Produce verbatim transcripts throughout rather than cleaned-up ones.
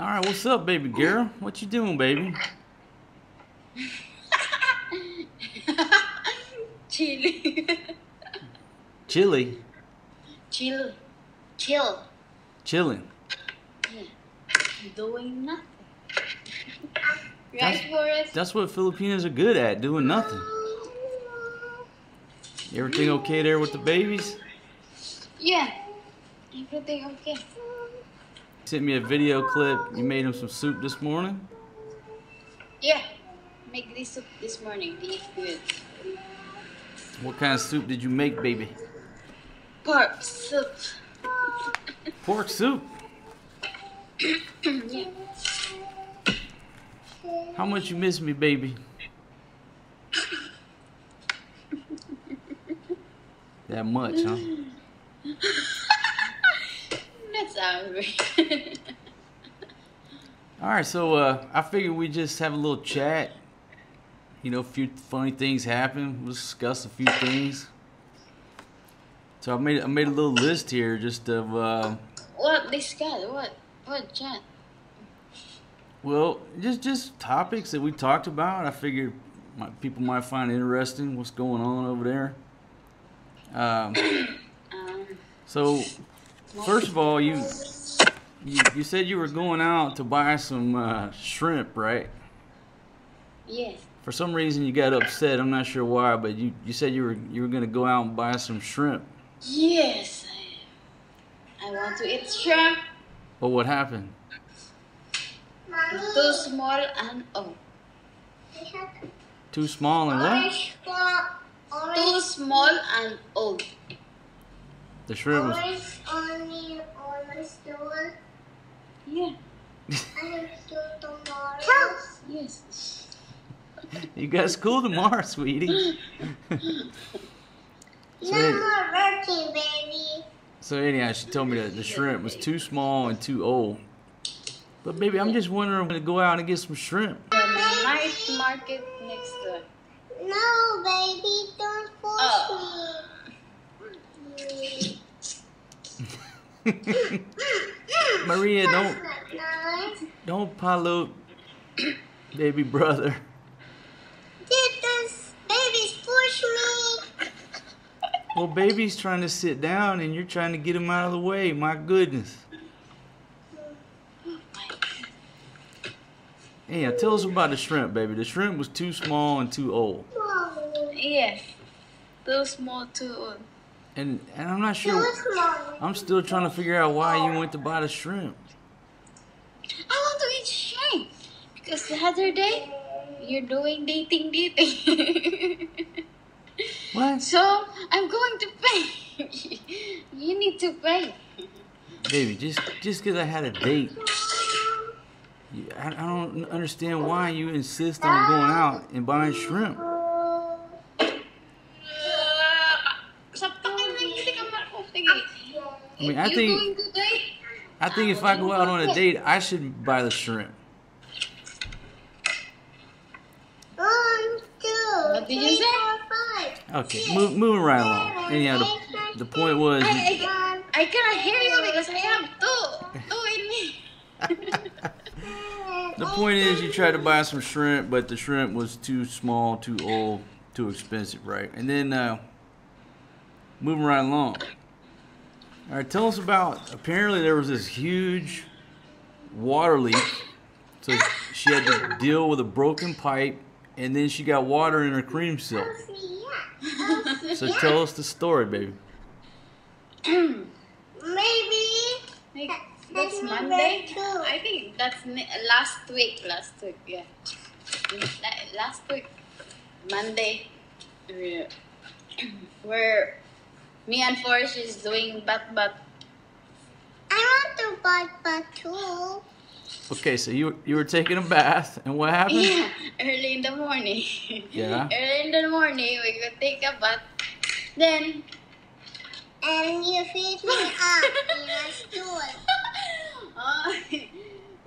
All right, what's up, baby girl? What you doing, baby? Chili. Chili? Chill. Chill. Chilling. Yeah. Doing nothing. Right, Forrest? That's what Filipinos are good at, doing nothing. Everything okay there with the babies? Yeah. Everything okay. Sent me a video clip. You made him some soup this morning? Yeah. Make this soup this morning. It's good. What kind of soup did you make, baby? Pork soup. Pork soup? Yeah. How much you miss me, baby? That much, huh? That's hungry. All right, so uh, I figured we just have a little chat. You know, a few funny things happen. We'll discuss a few things. So I made I made a little list here, just of uh, what discuss, what what chat. Well, just just topics that we talked about. I figured my, people might find interesting what's going on over there. Um, um, so, first of all, you, you you said you were going out to buy some uh, shrimp, right? Yes. For some reason, you got upset. I'm not sure why, but you, you said you were you were gonna go out and buy some shrimp. Yes, I am. I want to eat shrimp. But what happened? It's too small and oh. Too small and what? Too small and old. The shrimp was... Orange only orange store? Yeah. Tomorrow. Yes. You got school tomorrow, sweetie. So no more working, baby. So anyhow, she told me that the shrimp was too small and too old. But baby, I'm just wondering, I'm going to go out and get some shrimp. The night market next door. No, baby, don't force oh. me. Maria, don't don't pollute baby brother. Did this babies push me? Well, baby's trying to sit down, and you're trying to get him out of the way. My goodness. Yeah, tell us about the shrimp, baby. The shrimp was too small and too old. Yes, too small, too old. And and I'm not sure. I'm still trying to figure out why you went to buy the shrimp. I want to eat shrimp because the other day you're doing dating, dating. What? So I'm going to pay. You need to pay. Baby, just just because I had a date. I don't understand why you insist on going out and buying shrimp. I mean, I think, I think if I go out on a date, I should buy the shrimp. What did you say? Okay, move, moving right along. Anyhow, the, the point was... I, I cannot hear you because I have two, two in me. The point is, you tried to buy some shrimp, but the shrimp was too small, too old, too expensive, right? And then, uh, moving right along. All right, tell us about, apparently there was this huge water leak. So she had to deal with a broken pipe, and then she got water in her Creamsilk. So tell us the story, baby. Maybe. That's Monday. I think that's last week. Last week, yeah. Last week, Monday, where me and Forrest is doing pag-pag. I want to pag-pag too. Okay, so you you were taking a bath, and what happened? Yeah, early in the morning. Yeah. Early in the morning, we could take a bath. Then. And you feed me up in a stool. Oh,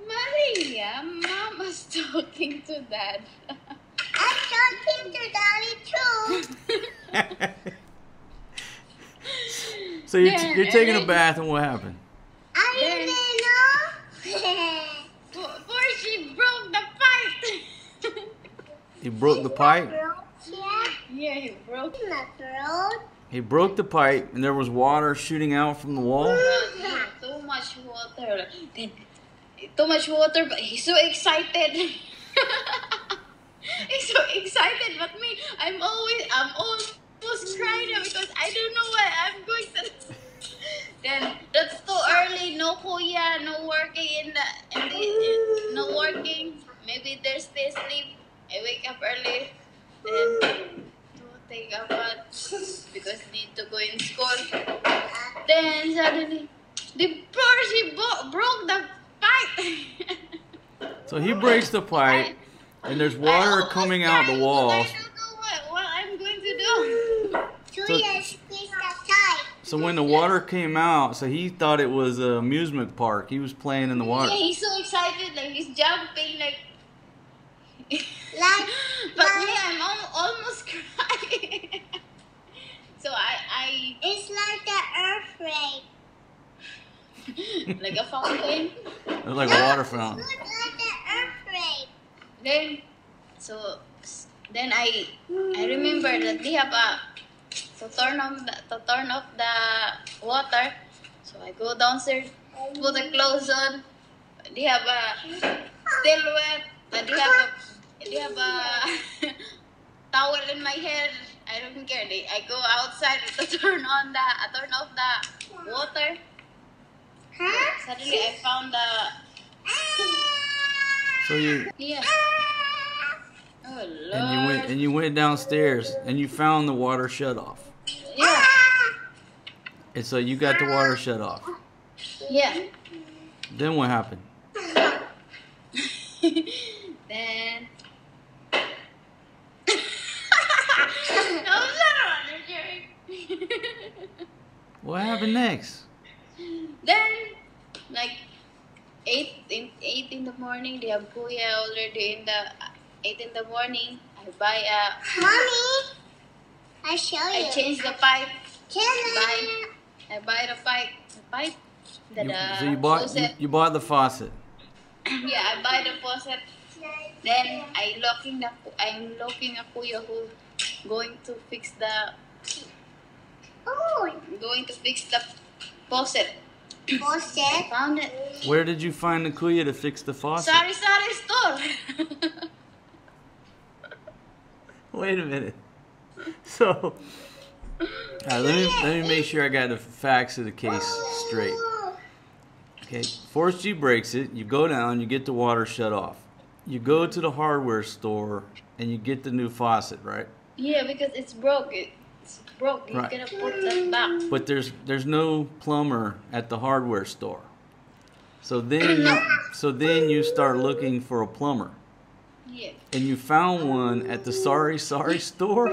Maria, Mama's talking to Dad. I'm talking to Daddy too. So you're, t you're taking a bath, and what happened? I didn't know. He broke the pipe. Yeah. Yeah, he broke the throat. He broke the pipe, and there was water shooting out from the wall. Yeah, too much water. Then, too much water, but he's so excited. He's so excited, but me, I'm always, I'm almost crying because I don't know what I'm going to do. Then that's too early. No kuya, no working in the, in the in, no working. Maybe they stay asleep. I wake up early. Then take a bath because need to go in school. Then suddenly, the poor she bo broke the pipe. So he breaks the pipe, and there's water coming out the wall. I don't know what, what I'm going to do. Kuya squeezed the pipe. So when the water came out, so he thought it was an amusement park. He was playing in the water. Yeah, he's so excited, like he's jumping, like. Like, but like, yeah, I'm al almost crying. So I, I. It's like an earthquake. Like a fountain. It's like no, a water fountain. It's like an earthquake. Then, so then I, I remember that they have a to turn on the, to turn off the water. So I go downstairs, put the clothes on. They have a still wet. But they have a, they have a towel in my head. I don't care. They, I go outside to turn on the, I turn off the water. Huh? Suddenly I found the. So you. Yeah. Oh Lord. And you went and you went downstairs and you found the water shut off. Yeah. And so you got the water shut off. Yeah. Then what happened? Then what happened next? Then like eight in eight in the morning, they have kuya already in the eight in the morning. I buy a mommy. I show you. I change the pipe. I buy, I buy the pipe. The pipe. The, you, so you bought you, you bought the faucet. Yeah, I buy the faucet. Then I locking the I'm locking a kuya who going to fix the oh going to fix the faucet. Faucet. I found it. Where did you find the kuya to fix the faucet? Sari-sari store. Wait a minute. So, right, let me let me make sure I got the facts of the case straight. Okay, Forrest G breaks it, you go down, you get the water shut off. You go to the hardware store and you get the new faucet, right? Yeah, because it's broke. It's broke. You're right. Gonna put that back. But there's there's no plumber at the hardware store. So then you, so then you start looking for a plumber. Yeah. And you found one at the sari-sari store?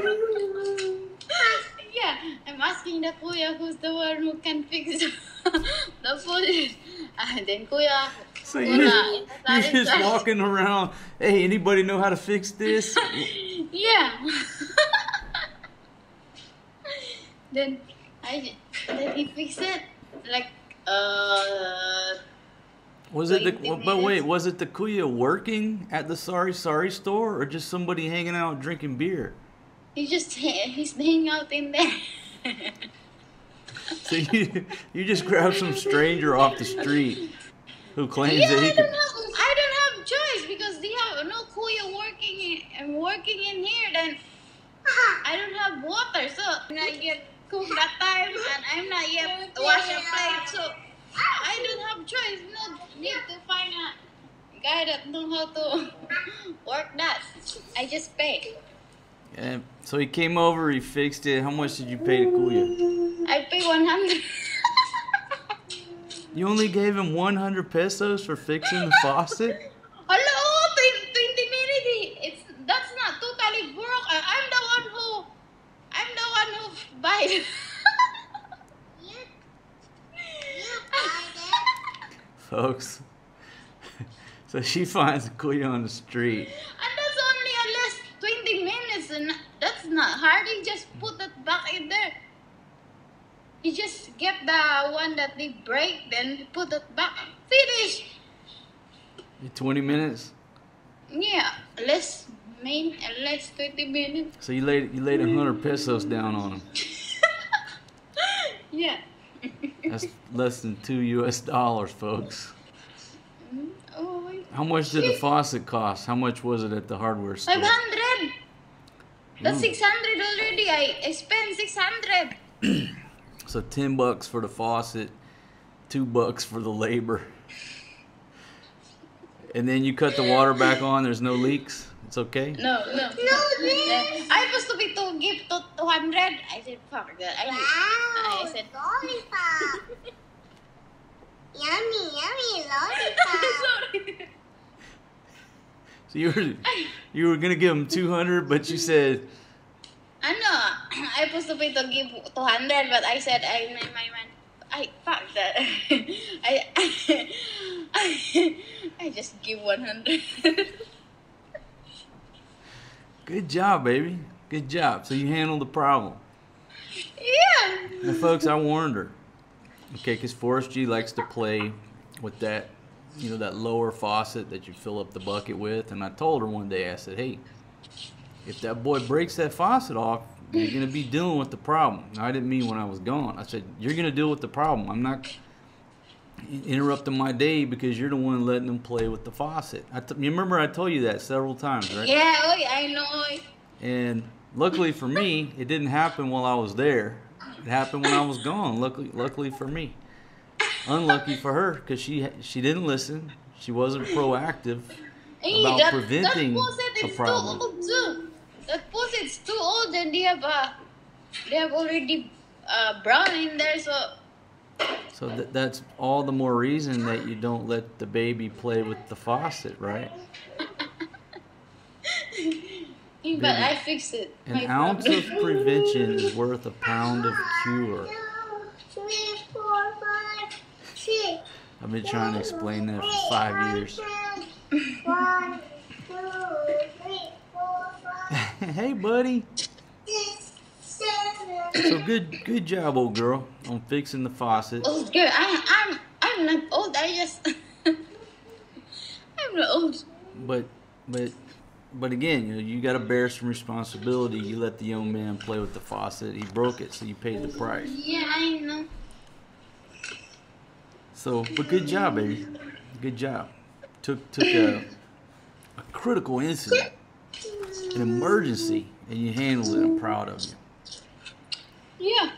Yeah, I'm asking the kuya who's the one who can fix the faucet. And then kuya, so you're, kuya, you're just walking around. Hey, anybody know how to fix this? Yeah. Then I then he fixed it like uh. Was it the minutes. But wait, was it the kuya working at the sari-sari store or just somebody hanging out drinking beer? He just he's hanging out in there. So you you just grab some stranger off the street who claims yeah, that he I could. Don't have, I don't have choice because they have no kuya working in, and working in here. Then I don't have water, so I'm not yet cook that time, and I'm not yet wash a plate. So I don't have choice. No need to find a guy that knows how to work that. I just pay. And so he came over, he fixed it. How much did you pay to kuya? I paid one hundred. You only gave him one hundred pesos for fixing the faucet? Hello, twenty minutes. It's that's not totally broke. I'm the one who I'm the one who buy it. you, you buy it. Folks. So she finds kuya on the street. Not hard, he just put it back in there. He just get the one that they break, then put it back. Finish. Twenty minutes. Yeah, less mean, at least thirty minutes. So you laid you laid a hundred pesos down on him. Yeah. That's less than two U S dollars, folks. Oh, how much did the faucet cost? How much was it at the hardware store? Five hundred. That's six hundred already. I spent six hundred. So ten bucks for the faucet, two bucks for the labor. And then you cut the water back on. There's no leaks. It's okay. No, no, no. Leaks. I was to be to give to two hundred. I said, "Fuck that." I, wow, I said, lollipop. Yummy, yummy lollipop. So you were you were gonna give him two hundred, but you said. I know. I was to be to give two hundred, but I said, "I my my man, I fuck that." I. I I, I just give one hundred. Good job, baby. Good job. So you handled the problem. Yeah. Now, folks, I warned her. Okay, because Forrest G likes to play with that, you know, that lower faucet that you fill up the bucket with. And I told her one day, I said, hey, if that boy breaks that faucet off, you're going to be dealing with the problem. Now, I didn't mean when I was gone. I said, you're going to deal with the problem. I'm not interrupting my day because you're the one letting them play with the faucet. I t you remember I told you that several times, right? Yeah, I know. And luckily for me, it didn't happen while I was there. It happened when I was gone. Luckily, luckily for me. Unlucky for her because she she didn't listen. She wasn't proactive about that, preventing that a problem. Too old too. That faucet's too old, and they have uh, they have already uh, brown in there, so. So th that's all the more reason that you don't let the baby play with the faucet, right? But I fixed it. An My ounce problem. Of prevention is worth a pound of cure. Three, four, five, six. I've been trying to explain that for five years. One, two, three, four, five. Hey, buddy. So good, good job, old girl, on fixing the faucet. Old girl, I'm, I'm, I'm not old. I just, I'm not old. But, but, but again, you know, you got to bear some responsibility. You let the young man play with the faucet. He broke it, so you paid the price. Yeah, I know. So, but good job, baby. Good job. Took, took a, a critical incident, an emergency, and you handled it. I'm proud of you. Yeah,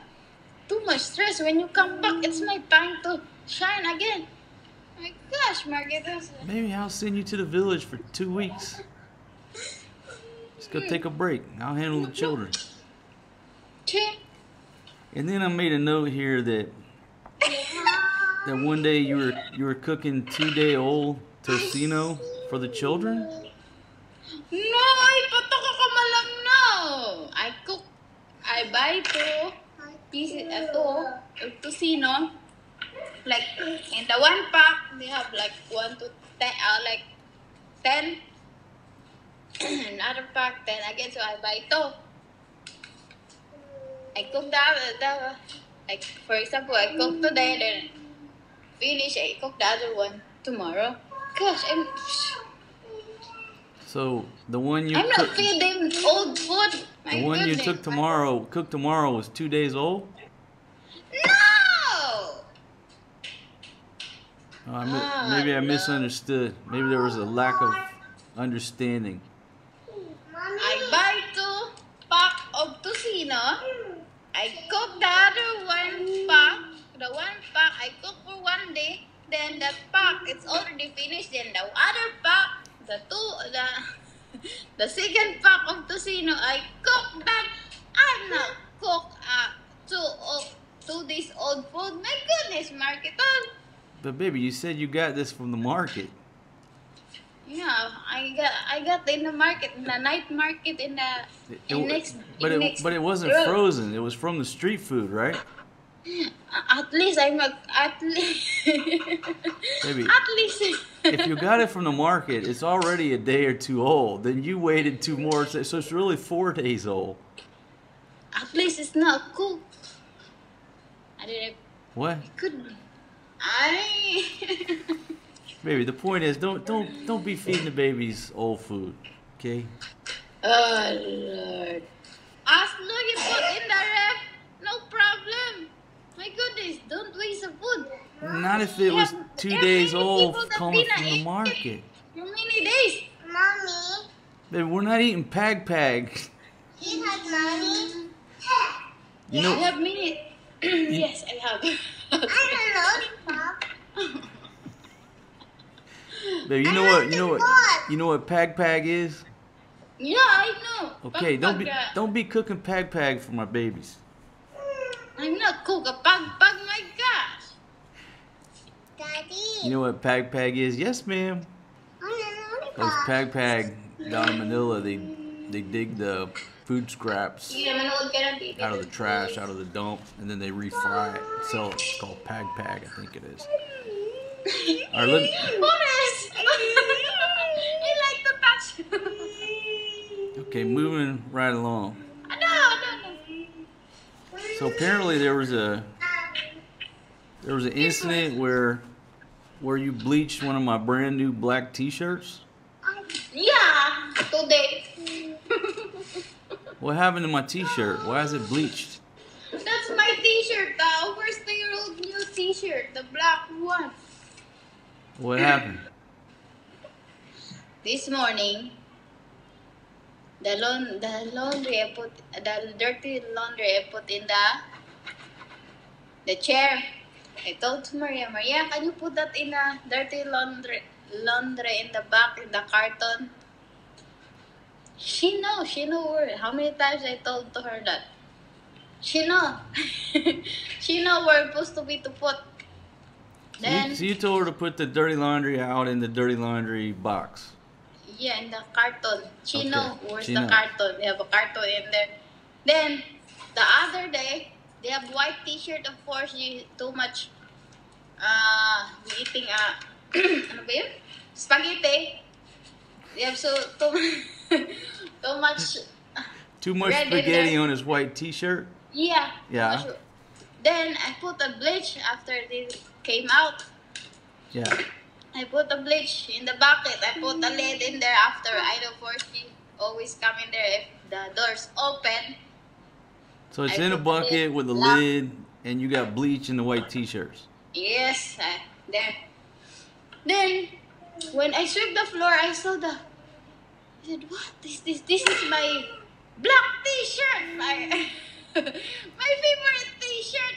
too much stress. When you come back, it's my time to shine again. My gosh, Margaret. Maybe I'll send you to the village for two weeks. Let's go take a break. I'll handle the children. Okay. And then I made a note here that that one day you were you were cooking two day old tocino for the children. No, ipatoko ko malam no. I cook. I buy two pieces, uh, two, tocino, like in the one pack, they have like one to ten, uh, like ten, another pack, ten again, so I buy two. I cook the other, like for example, I cook today, then finish, I cook the other one tomorrow. Gosh, I'm... So the one you I'm not feeding old food. My the one goodness. You took tomorrow, cook tomorrow, was two days old? No! Oh, I mi oh, maybe I no. misunderstood. Maybe there was a lack of understanding. I buy two pack of tocino. I cook the other one pack. The one pack I cook for one day. Then that pack, it's already finished. Then the other pack, the two, the... The second pack of tocino, I cooked that. I'm not cooked uh, two, oh, two days old food. My goodness, Marketon. But baby, you said you got this from the market. Yeah, I got I got in the market, in the night market, in the it, in next. But in it next but it wasn't road. Frozen. It was from the street food, right? At least I'm not. At least. Baby. At least. If you got it from the market, it's already a day or two old. Then you waited two more, so it's really four days old. At least it's not cooked. I didn't. What? It could be. I. Baby, the point is, don't don't don't be feeding the babies old food, okay? Oh, Lord. As long you put in the ref, no problem. My goodness, don't waste the food. Not if it was two days old coming from the market. How many days? Mommy. Then we're not eating Pag-pag. He has mommy. You know, I have made it. Yes, I have. I don't know, Pop. There, you know what, you know what, you know what Pag-pag is? Yeah, I know. Okay, don't be don't be cooking Pag-pag for my babies. I'm not cooking Pag-pag, my gosh. Daddy. You know what Pag-pag is? Yes, ma'am. Because Pag-pag down in Manila, they they dig the food scraps out of the trash, out of the dump, and then they refry it and sell it. It's called Pag-pag, I think it is. All right, let me... He liked the touch. Okay, moving right along. No, no, no. So apparently there was a there was an incident where where you bleached one of my brand new black T-shirts. Yeah, today. What happened to my T-shirt? Why is it bleached? That's my T-shirt, the over three-year-old new T-shirt, the black one. What happened? This morning, the lawn, the laundry I put, the dirty laundry I put in the the chair. I told Maria, Maria, can you put that in a dirty laundry laundry in the back in the carton? She know, she know where. How many times I told to her that? She know, she know where it's supposed to be to put. Then, you, so you told her to put the dirty laundry out in the dirty laundry box. Yeah, in the carton. She okay. knows where's she the knows. carton. They have a carton in there. Then, the other day, they have white T-shirt. Of course, you too much uh, eating uh, ano ba yun? Spaghetti. They have so too, too much. Too much spaghetti on his white T-shirt? Yeah. Yeah. Much. Then, I put a bleach after this came out. Yeah. I put the bleach in the bucket. I put the lid in there after. I know Forrest always come in there if the door's open. So it's I in a bucket with a lock. lid, and you got bleach in the white T-shirts. Yes. I, there. Then, when I sweep the floor, I saw the... I said, what is this? This is my black T-shirt. My, my favorite T-shirt.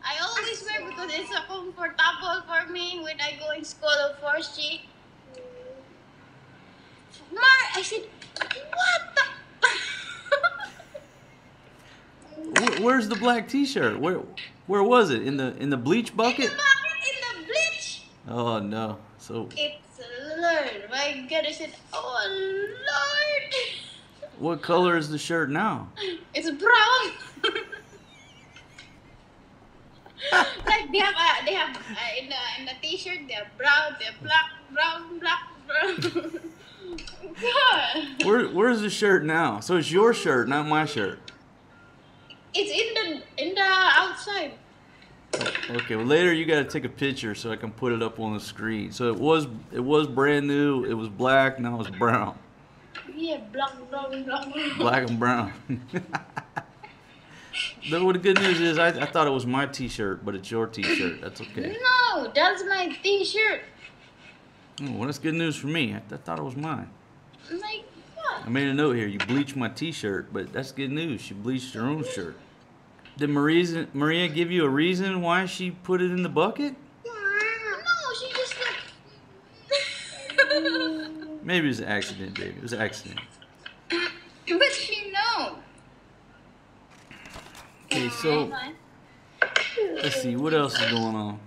I always wear because it's so comfortable for me when I go in school of Forrest G. Mar, I said, what the? Where's the black T-shirt? Where, where was it? In the in the bleach bucket? In the bucket, in the bleach. Oh no! So it's Lord, my goodness! It, oh Lord! What color is the shirt now? It's brown. Like they have, uh, they have uh, in the in the T-shirt, they have brown, they have black, brown, black, brown. God. Where where's the shirt now? So it's your shirt, not my shirt. It's in the in the outside. Oh, okay. Well, later you gotta take a picture so I can put it up on the screen. So it was it was brand new. It was black. Now it's brown. Yeah, black, brown, black, brown. Black and brown. But the good news is, I, I thought it was my T-shirt, but it's your T-shirt. That's okay. No, that's my T-shirt. Oh, well, that's good news for me. I, I thought it was mine. My God. I made a note here. You bleached my T-shirt, but that's good news. She bleached her own shirt. Did Maria, Maria give you a reason why she put it in the bucket? No, she just like... Maybe it was an accident, baby. It was an accident. But she knows. Okay, so let's see what else is going on.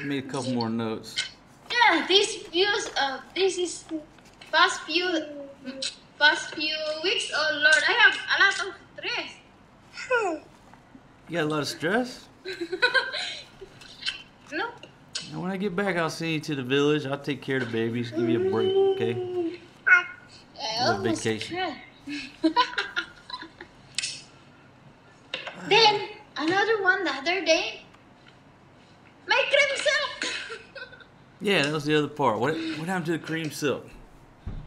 I made a couple more notes. Yeah, these views. Uh, this is past few, past few weeks. Oh Lord, I have a lot of stress. You got a lot of stress? No. And when I get back, I'll send you to the village. I'll take care of the babies. Give you a break, okay? A little vacation. Then, another one the other day, my Creamsilk! Yeah, that was the other part. What, what happened to the Creamsilk?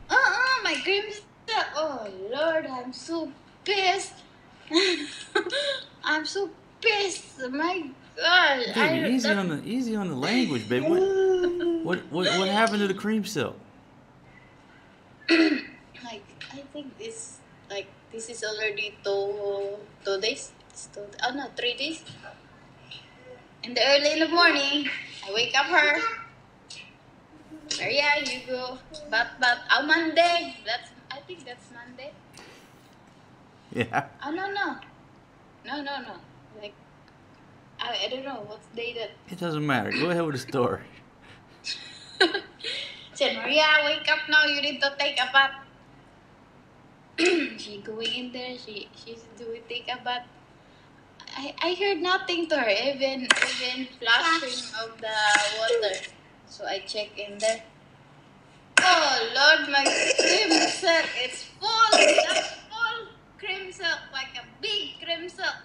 Uh-uh, my Creamsilk. shot. Oh Lord, I'm so pissed. I'm so pissed. My God. Dude, I, easy that... on the easy on the language, babe. What, what what what happened to the creamsilk? Like I think this like this is already two two days. It's two, oh no, three days. In the early in the morning, I wake up her. Maria, you go. But but on oh, Monday. That's I think that's Monday. Yeah. Oh no no, no no no. Like I I don't know what's day that. It doesn't matter. Go ahead with the story. Said Maria, wake up now. You need to take a bath. She going in there. She she's doing take a bath. I I heard nothing to her. Even even flashing of the water. So I check in there. Oh Lord, my creamsilk is full. That's full creamsilk, like a big creamsilk.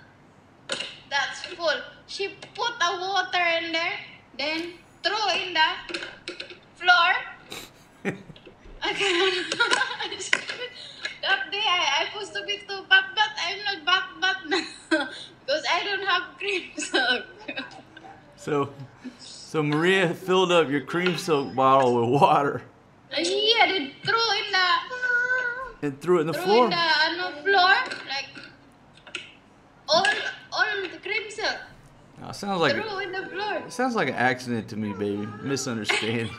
That's full. She put the water in there, then threw in the floor. I can't. That day I I supposed to be to bath bath. I'm not bath bath now because I don't have creamsilk. So. So Maria filled up your creamsilk bottle with water. Yeah, they threw in the. And threw it in the threw floor. Threw in the uh, no, floor, like all, all the creamsilk. Now it sounds like. Threw in the floor. It sounds like an accident to me, baby. Misunderstanding.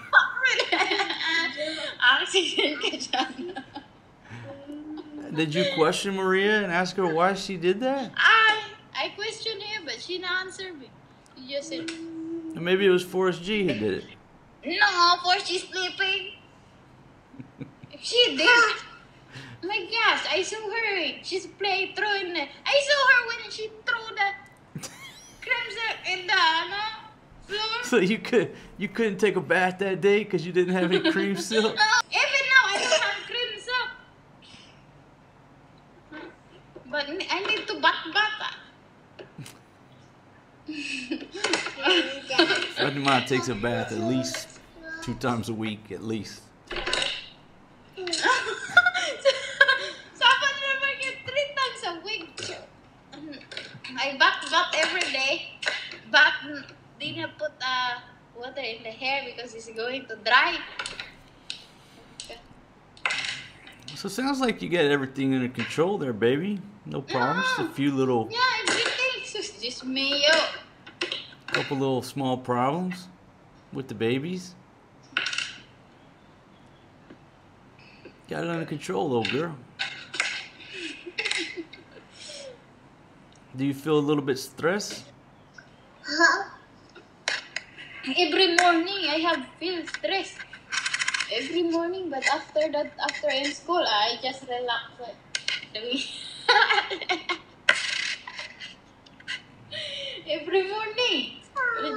Did you question Maria and ask her why she did that? I I questioned her, but she didn't answer me. She just said. And maybe it was Forrest G who did it. No, Forrest G sleeping. She did. My gosh, I saw her. She's playing, throwing. The, I saw her when she threw the creamsilk in the no, floor. So you could you couldn't take a bath that day because you didn't have any creamsilk. No, even now I don't have creamsilk. But I need to bath bath. Fatima takes a bath at least two times a week, at least. So Fatima gets three times a week. I bath bath every day. Bath didn't put uh, water in the hair because it's going to dry. So it sounds like you got everything under control there, baby. No problems. No. A few little. Yeah, everything's just me up. Couple little small problems with the babies. Got it under control, little girl. Do you feel a little bit stressed? Huh? Every morning I have feel stressed. Every morning, but after that, after in school, I just relax. Every morning.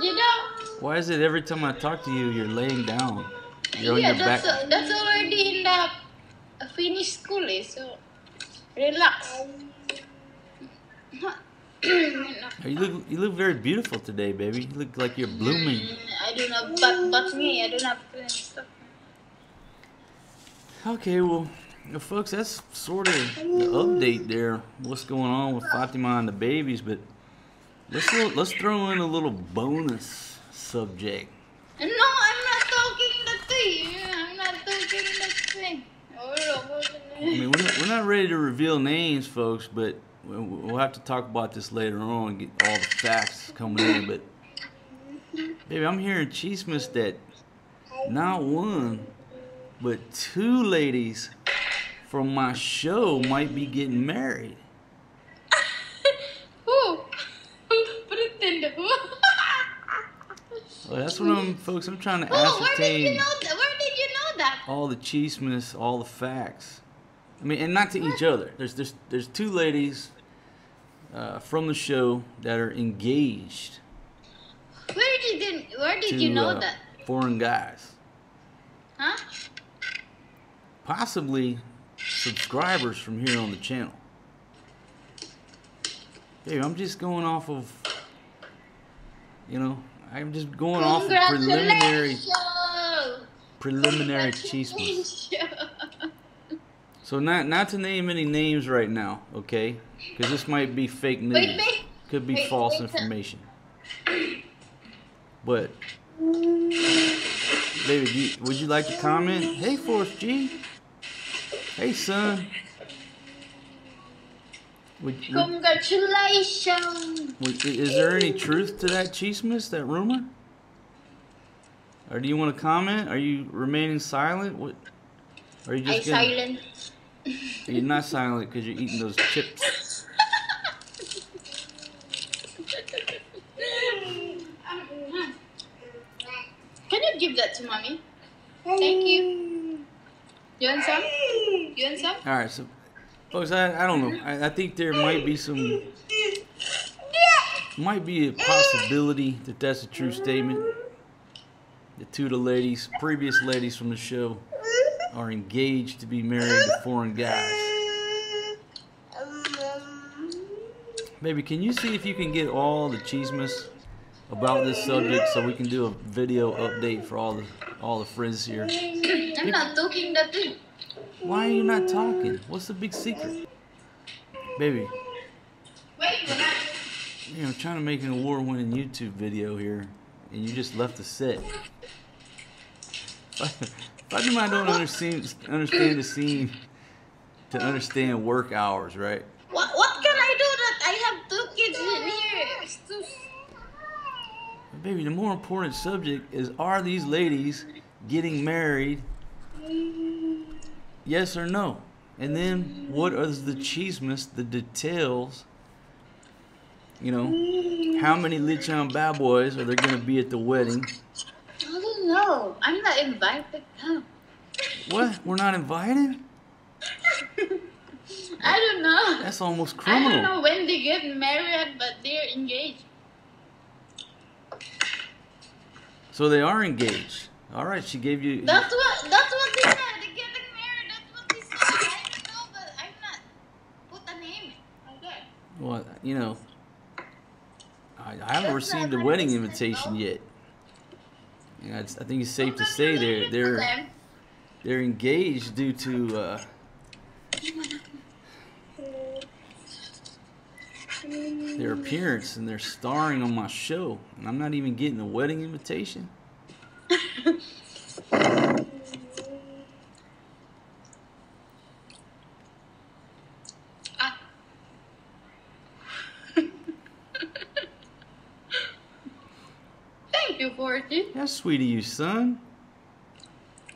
You know? Why is it every time I talk to you, you're laying down? You're yeah, on your that's, back. A, that's already in the finished school, eh? So relax. you look you look very beautiful today, baby. You look like you're blooming. Mm, I don't have but, but me. I don't have clean stuff. Okay, well, folks, that's sort of the update there. What's going on with Fatima and the babies, but. Let's let's throw in a little bonus subject. No, I'm not talking that to you. I'm not talking that thing. I mean, we're not, we're not ready to reveal names, folks, but we'll have to talk about this later on and get all the facts coming in. But baby, I'm hearing chismes that not one, but two ladies from my show might be getting married. Well, that's what I'm, folks, I'm trying to oh, ascertain. Where did you know that? Where did you know that? All the chismes, all the facts. I mean, and not to what? Each other. There's, there's, there's two ladies uh, from the show that are engaged. Where did you, where did to, you know uh, that? Foreign guys. Huh? Possibly subscribers from here on the channel. Hey, I'm just going off of, you know, I'm just going off of preliminary preliminary chismes. So not not to name any names right now, okay? Because this might be fake news. Wait, wait. Could be wait, false wait, information. But, baby, do you, would you like to comment? Hey, Forrest G. Hey, son. Would, would, Congratulations. Would, is there any truth to that chismis, that rumor? Or do you want to comment? Are you remaining silent? What? Are you just? I'm silent. You're not silent because you're eating those chips. Can you give that to mommy? Thank you. You want some? You want some? All right, so folks, I I don't know. I, I think there might be some might be a possibility that that's a true statement. The two of the ladies, previous ladies from the show, are engaged to be married to foreign guys. Baby, can you see if you can get all the chismes about this subject so we can do a video update for all the all the friends here? I'm not talking nothing. Why are you not talking? What's the big secret? Baby. Wait, you know, I'm trying to make an award-winning YouTube video here, and you just left the set. Fatima, I don't understand understand the scene to understand work hours, right? What what can I do that I have two kids in here? Too... Baby, the more important subject is, are these ladies getting married? Yes or no? And then what are the chismes, the details? You know, how many lechon bad boys are there gonna be at the wedding? No, I'm not invited. Huh? What? We're not invited? I don't know. That's almost criminal. I don't know when they get married, but they're engaged. So they are engaged. All right, she gave you. That's what. That's what they said. They're getting married. That's what they said. I don't know, but I'm not. Put a name. Okay. Well, you know, I, I haven't received a wedding invitation though. Yet. I think it's safe to say they're they're they're engaged due to uh, their appearance, and they're starring on my show, and I'm not even getting a wedding invitation. That's sweet of you, son.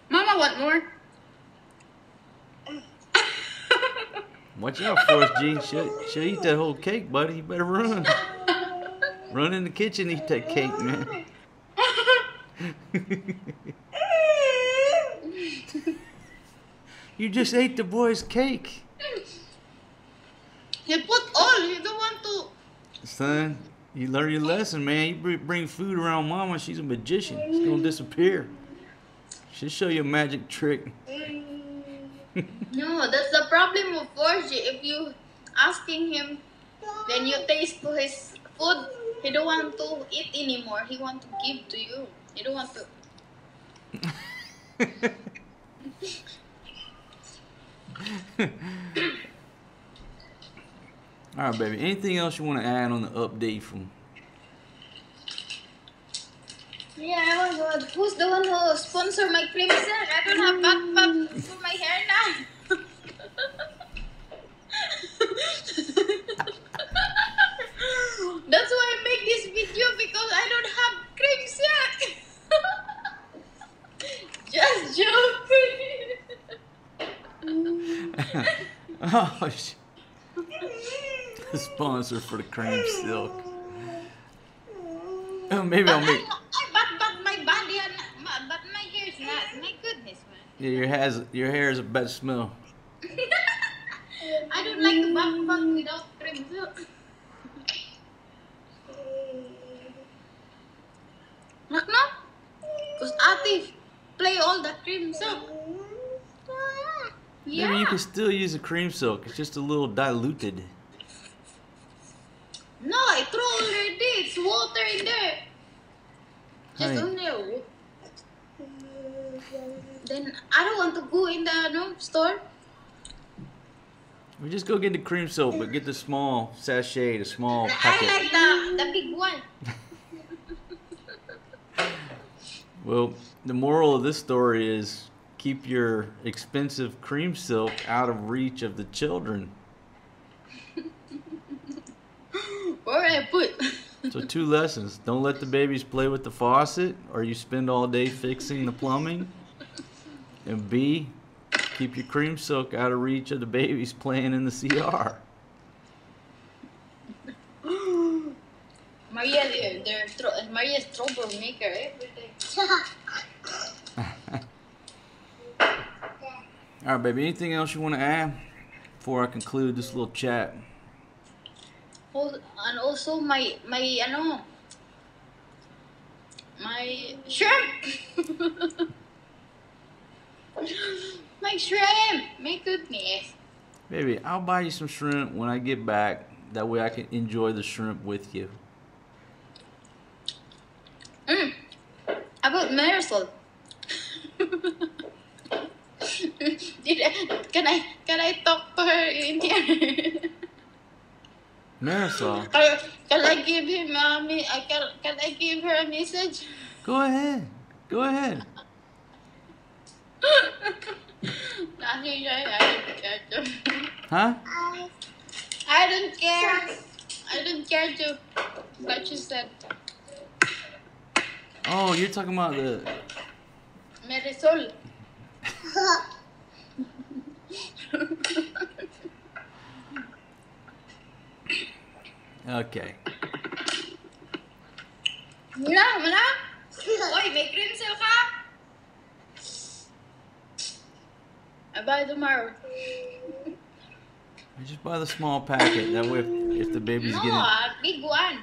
Mama, want more? Watch out, Forrest G. She'll, she'll eat that whole cake, buddy. You better run. Run in the kitchen and eat that cake, man. You just ate the boy's cake. You put all. You don't want to. Son. You learn your lesson, man. You bring food around Mama, she's a magician. She's gonna disappear. She'll show you a magic trick. No, that's the problem with Jorge. If you asking him, then you taste to his food. He don't want to eat anymore. He want to give to you. He don't want to. All right, baby. Anything else you want to add on the update from? Yeah, I was what? Who's the one who sponsored my Creamsilk? I don't have Pag-pag for my hair now. That's why I make this video, because I don't have Creamsilk. Just joking. Oh shit. The sponsor for the Creamsilk. Oh, maybe but I'll make. I, but, but my body, not, but my hair is not. My goodness, man. Yeah, your hair's your hair is a bad smell. I don't like the bug bug without Creamsilk. Knock knock. Cause Atif play all the Creamsilk. Yeah. Maybe you can still use the Creamsilk. It's just a little diluted. No, I threw already. It's water in there. Just in there. Then I don't want to go in the no, store. We just go get the Creamsilk, but get the small sachet, the small packet. I like the, the big one. Well, the moral of this story is keep your expensive Creamsilk out of reach of the children. Where I put. So two lessons. Don't let the babies play with the faucet or you spend all day fixing the plumbing. And B, keep your Creamsilk out of reach of the babies playing in the C R. Maria, they're, they're tro Maria's troublemaker every day. All right, baby. Anything else you want to add before I conclude this little chat? Hold, and also my my you know my shrimp. My shrimp, my goodness. Baby, I'll buy you some shrimp when I get back. That way I can enjoy the shrimp with you. Mm. About Marisol. Did I, can I can I talk to her in here? Marisol. Can, can I give him a me? Can can I give her a message? Go ahead. Go ahead. Huh? I don't care. I don't care to what you said. Oh, you're talking about the Marisol. Okay. Mira, mira. Oy, may Creamsilk ka? I buy tomorrow. I just buy the small packet. That way, if, if the baby's no, getting... No, a big one.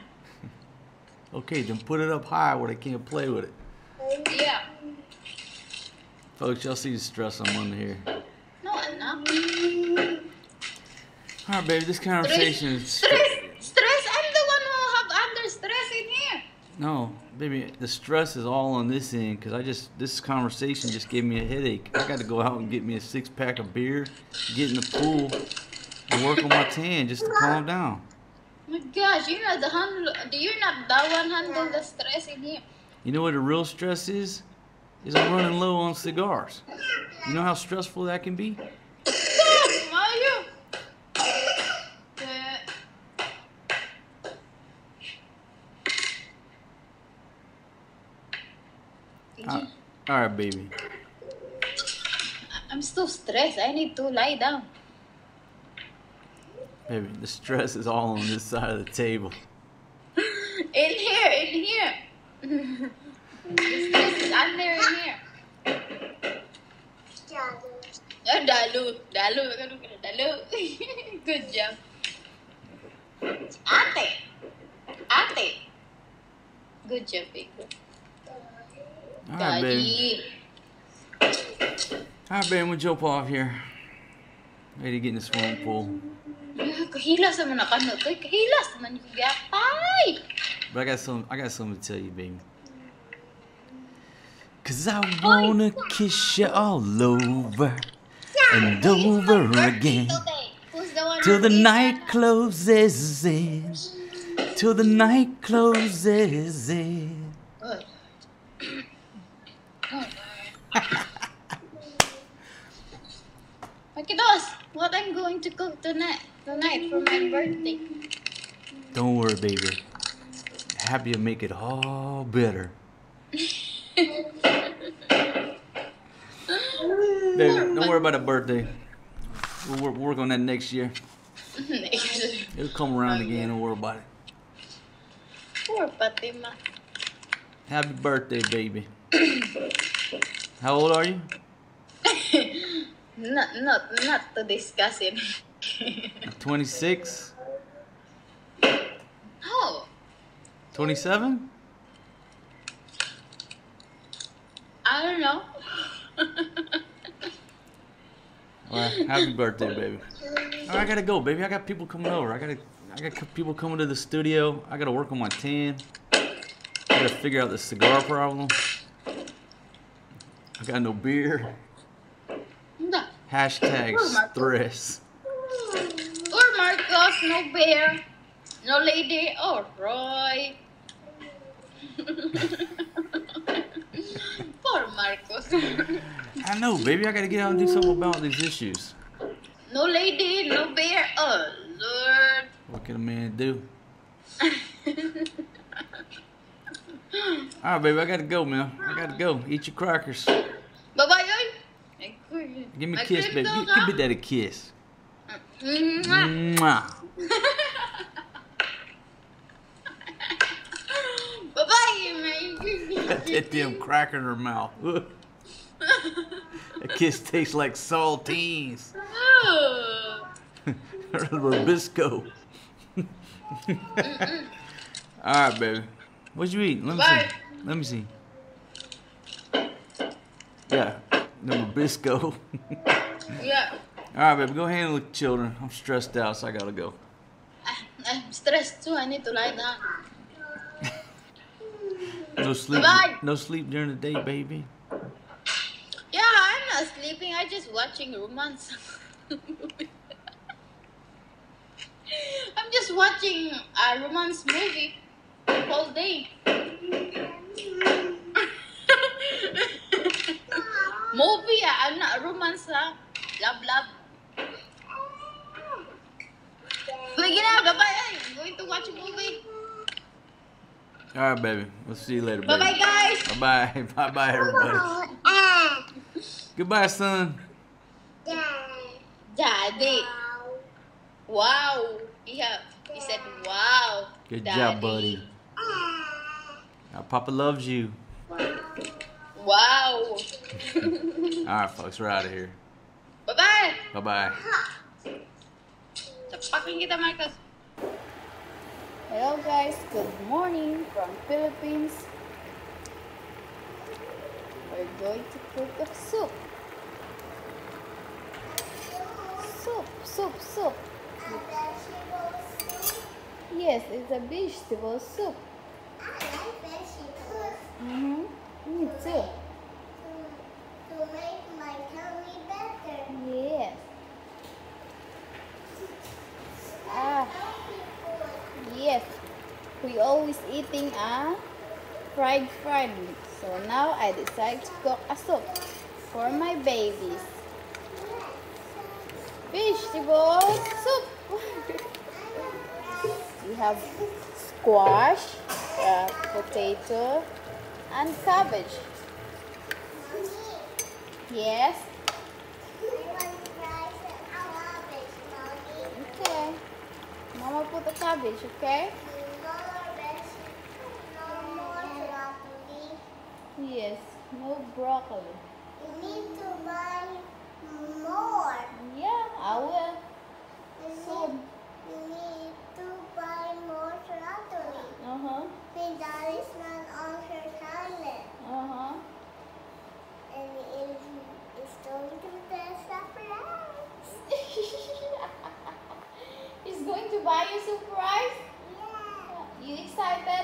Okay, then put it up high where they can't play with it. Yeah. Folks, y'all see the stress I'm under here. No, enough. All right, baby, this conversation stress, is... Stress, stress. I'm the one who have under stress in here. No, baby, the stress is all on this end because I just, this conversation just gave me a headache. I got to go out and get me a six pack of beer, get in the pool, and work on my tan just to calm down. Oh my gosh, you're not the handle, you're not the one handle the stress in here. You know what the real stress is? Is I'm running low on cigars. You know how stressful that can be? All right, baby. I'm still stressed. I need to lie down. Baby, the stress is all on this side of the table. In here, in here. The stress is under in here. Oh, Dalu, Dalu, Dalu. Good job. Ate, Ate. Good job, baby. All right, baby. All right, baby. We'll jump off here. Ready to get in the swimming pool. But I got some. I got something to tell you, baby. Cause I wanna kiss you all over and over again, till the night closes in, till the night closes in. What I'm going to cook tonight, tonight for my birthday. Don't worry, baby. Happy to make it all better. Baby, don't worry about a birthday. We'll work, work on that next year. It'll come around again. Don't worry about it. Poor Fatima. Happy birthday, baby. How old are you? Not, not, not to discuss it. twenty-six? No. twenty-seven? I don't know. Well, happy birthday, baby. All right, I gotta go, baby. I got people coming over. I gotta, I got people coming to the studio. I gotta work on my tan. I gotta figure out the cigar problem. I got no beer. Hashtag stress. Or Marcos, no bear, no lady, or Roy. Poor Marcos. I know, baby. I gotta get out and do something about these issues. No lady, no bear, oh Lord. What can a man do? Alright, baby, I gotta go, man. I gotta go. Eat your crackers. Bye bye, yo. Give me a kiss, baby. Give, give me that a kiss. Mwah. Bye bye, man. Got that damn cracker in her mouth. That kiss tastes like saltines. Rubisco. Mm-mm. All right, baby. What'd you eat? Let me Bye. see. Let me see. Yeah, the Rubisco. Yeah. All right, baby. Go handle the children. I'm stressed out, so I gotta go. I, I'm stressed too. I need to lie down. No sleep. Bye. No sleep during the day, baby. Yeah, I'm not sleeping. I'm just watching romance. I'm just watching a romance movie all day. Movie, I'm not romance, huh? Love, love. Look it up, bye-bye. I'm going to watch a movie. All right, baby. We'll see you later, baby. Bye-bye, guys. Bye-bye. Bye-bye, everybody. Goodbye, son. Daddy. Wow. Yeah, he said, wow. Good Daddy. job, buddy. Now, Papa loves you. Wow. All right, folks, we're out of here. Bye-bye. Bye-bye. Hello, guys. Good morning from Philippines. We're going to cook a soup. Soup, soup, soup. Yes, it's a vegetable soup. I like vegetables. Mm-hmm. Me too. To, to make my tummy better. Yes. Ah. Yes. We always eating a fried fried meat. So now I decide to cook a soup for my babies. Vegetable soup. We have squash, uh, potato, and cabbage. Yes. Okay. Mama put the cabbage. Okay. Yes. No broccoli. You need to buy more. Yeah, I will. Soon. You need to buy more broccoli. Uh huh. Because that is not on her salad. Uh huh. And it is going to be a surprise. He's going to buy you a surprise? Yeah. You excited?